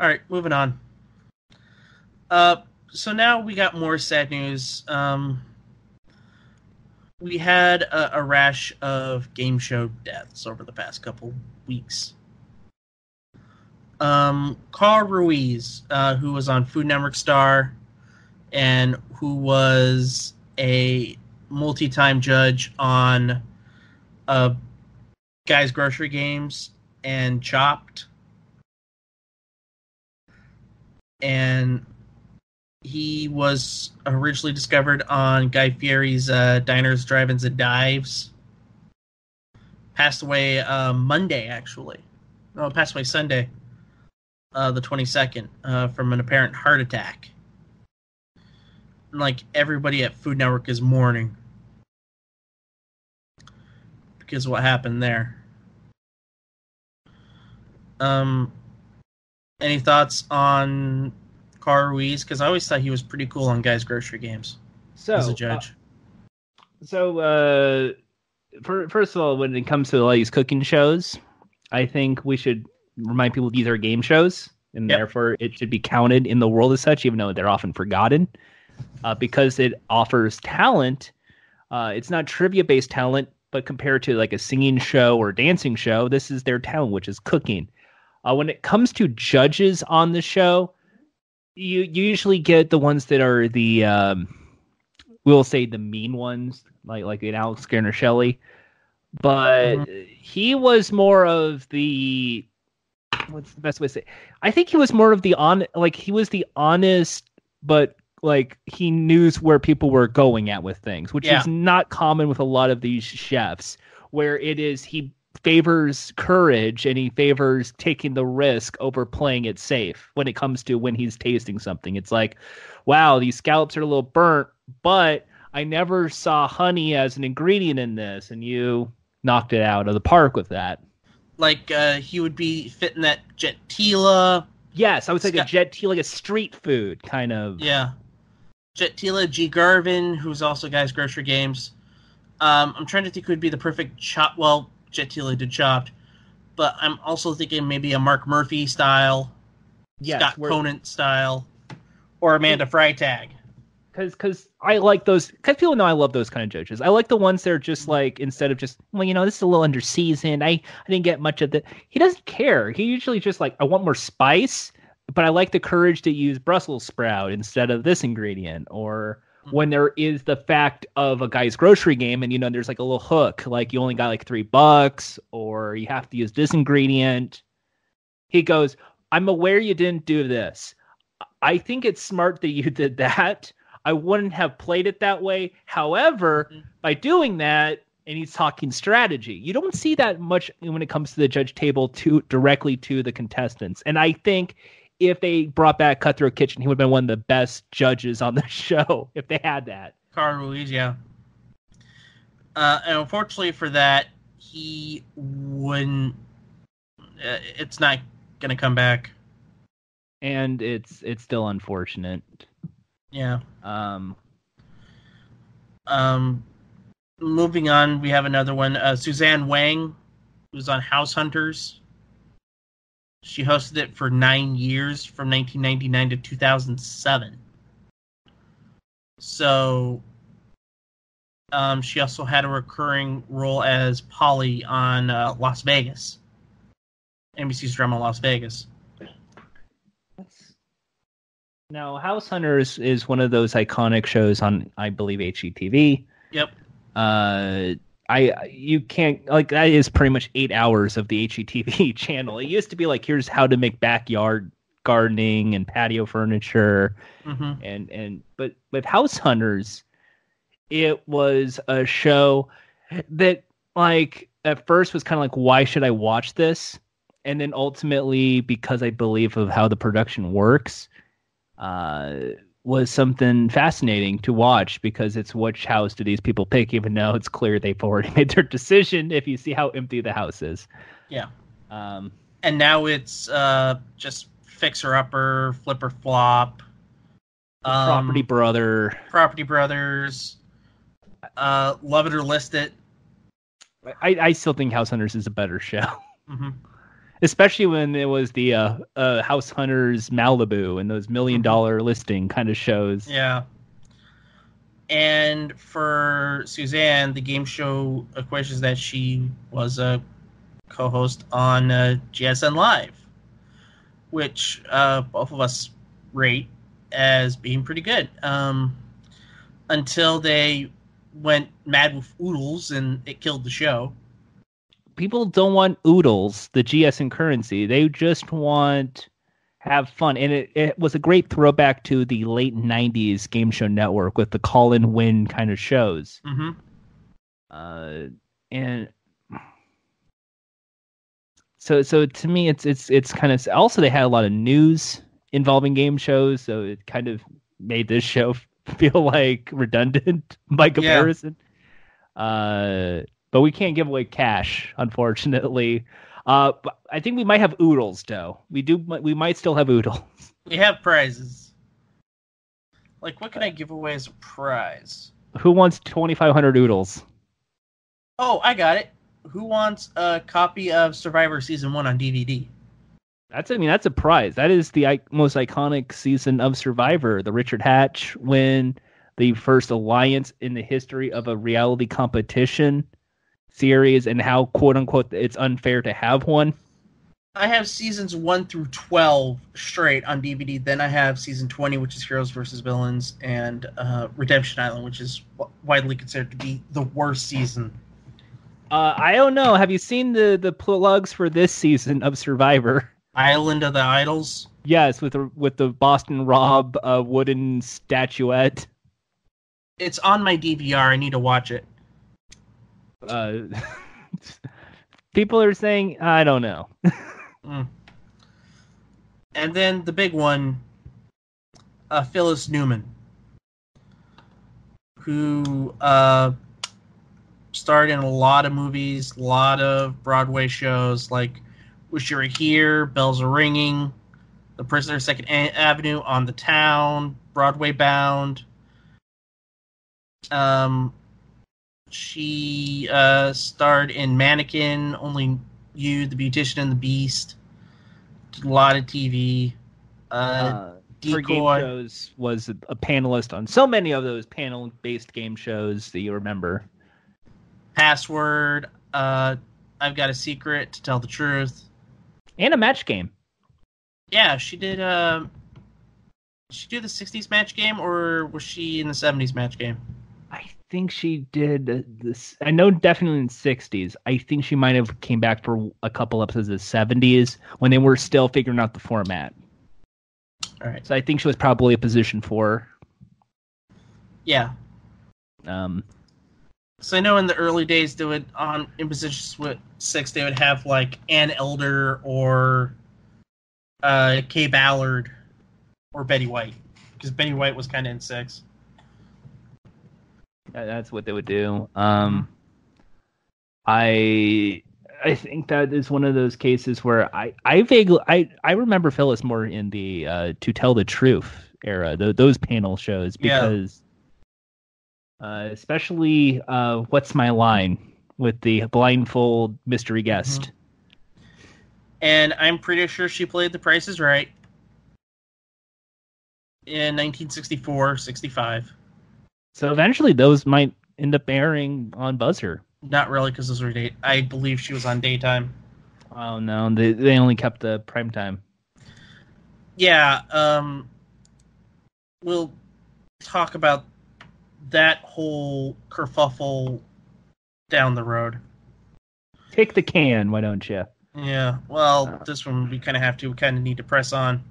All right, moving on. So now we got more sad news. We had a rash of game show deaths over the past couple weeks. Carl Ruiz, who was on Food Network Star and who was a multi-time judge on Guy's Grocery Games and Chopped. And he was originally discovered on Guy Fieri's Diners, Drive-Ins, and Dives. Passed away Monday, actually. No, passed away Sunday, the 22nd, from an apparent heart attack. And, like, everybody at Food Network is mourning because of what happened there. Any thoughts on Carl Ruiz? Because I always thought he was pretty cool on Guy's Grocery Games as a judge. First of all, when it comes to all these cooking shows, I think we should remind people these are game shows, and therefore it should be counted in the world as such, even though they're often forgotten. Because it offers talent, it's not trivia-based talent, but compared to like a singing show or a dancing show, this is their talent, which is cooking. When it comes to judges on the show, you usually get the ones that are the, we'll say the mean ones, like an Alex Guarnaschelli. But he was more of the, what's the best way to say it? I think he was more of the, he was the honest, but like he knew where people were going at with things, which is not common with a lot of these chefs, where it is he favors courage and he favors taking the risk over playing it safe when it comes to when he's tasting something. It's like, wow, these scallops are a little burnt, but I never saw honey as an ingredient in this, and you knocked it out of the park with that. Like he would be fitting that Jet Tila. Yes, I would say a Jet Tila, like a street food kind of. Yeah. Jet Tila, G. Garvin, who's also Guy's Grocery Games. I'm trying to think who would be the perfect chop. Well, Jet Tila did Chopped, but I'm also thinking maybe a Mark Murphy style, Scott Conant style, or Amanda Freytag. Because I like those, because people know I love those kind of judges. I like the ones that are just like, instead of just, well, you know, this is a little underseasoned. I didn't get much of the. He doesn't care. He usually just like, I want more spice, but I like the courage to use Brussels sprout instead of this ingredient. Or when there is the fact of a Guy's Grocery Game and, you know, there's like a little hook, like you only got like $3 or you have to use this ingredient. He goes, I'm aware you didn't do this. I think it's smart that you did that. I wouldn't have played it that way. However, by doing that, and he's talking strategy, you don't see that much when it comes to the judge table directly to the contestants. And I think if they brought back Cutthroat Kitchen, he would have been one of the best judges on the show if they had that. Carl Ruiz, yeah. And unfortunately for that, he wouldn't. It's not going to come back. And it's still unfortunate. Yeah. Moving on, we have another one. Suzanne Whang, who's on House Hunters. She hosted it for 9 years, from 1999 to 2007. So, she also had a recurring role as Polly on Las Vegas, NBC's drama Las Vegas. Now, House Hunters is one of those iconic shows on, I believe, HGTV. Yep. You can't, like, that is pretty much 8 hours of the HGTV channel. It used to be like, here's how to make backyard gardening and patio furniture, but with House Hunters, it was a show that, like, at first was kind of like, why should I watch this? And then ultimately, because I believe of how the production works. Was something fascinating to watch because it's which house do these people pick, even though it's clear they've already made their decision if you see how empty the house is. Yeah. And now it's just Fixer Upper, Flip or Flop. Property Brothers. Love It or List It. I still think House Hunters is a better show. Mm-hmm. especially when it was the House Hunters Malibu and those $1 million listing kind of shows. Yeah. And for Suzanne, the game show questions that she was a co-host on GSN Live, which both of us rate as being pretty good. Until they went mad with oodles and it killed the show. People don't want oodles, the GSN currency. They just want have fun. And it was a great throwback to the late 90s game show network with the call and win kind of shows. Mm-hmm. And so to me, it's kind of, also they had a lot of news involving game shows. So it kind of made this show feel like redundant by comparison. Yeah. But we can't give away cash, unfortunately. But I think we might have oodles, though. We might still have oodles. We have prizes. Like, what can I give away as a prize? Who wants 2,500 oodles? Oh, I got it. Who wants a copy of Survivor Season 1 on DVD? That's a prize. That is the most iconic season of Survivor. The Richard Hatch win, the first alliance in the history of a reality competition series, and how, quote-unquote, it's unfair to have one. I have seasons 1 through 12 straight on DVD. Then I have season 20, which is Heroes vs. Villains, and Redemption Island, which is widely considered to be the worst season. I don't know. Have you seen the plugs for this season of Survivor? Island of the Idols? Yes, with the Boston Rob wooden statuette. It's on my DVR. I need to watch it. People are saying, I don't know. And then the big one, Phyllis Newman, who starred in a lot of movies, a lot of Broadway shows, like Wish You Were Here, Bells Are Ringing, The Prisoner of Second Avenue, On the Town, Broadway Bound. She starred in Mannequin, Only You, The Beautician and the Beast. Did a lot of TV. Decoy. Her game shows was a panelist on so many of those panel-based game shows that you remember. Password. I've Got a Secret, To Tell the Truth. And a Match Game. Yeah, she did. Did she do the 60s Match Game, or was she in the 70s Match Game? I think she did this. I know definitely in the 60s. I think she might have came back for a couple episodes of the 70s when they were still figuring out the format. All right. So I think she was probably a position 4. Yeah. So I know in the early days they would in position 6 they would have like Ann Elder or Kay Ballard or Betty White, because Betty White was kind of in 6. That's what they would do. I think that is one of those cases where I vaguely remember Phyllis more in the To Tell the Truth era, those panel shows, because especially What's My Line with the blindfold mystery guest. Mm-hmm. And I'm pretty sure she played The Price is Right in 1964-65. So eventually those might end up airing on Buzzer. Not really, because those were I believe she was on daytime. Oh, no. They only kept the prime time. Yeah. We'll talk about that whole kerfuffle down the road. Kick the can, why don't you? Yeah. Well, this one we kind of need to press on.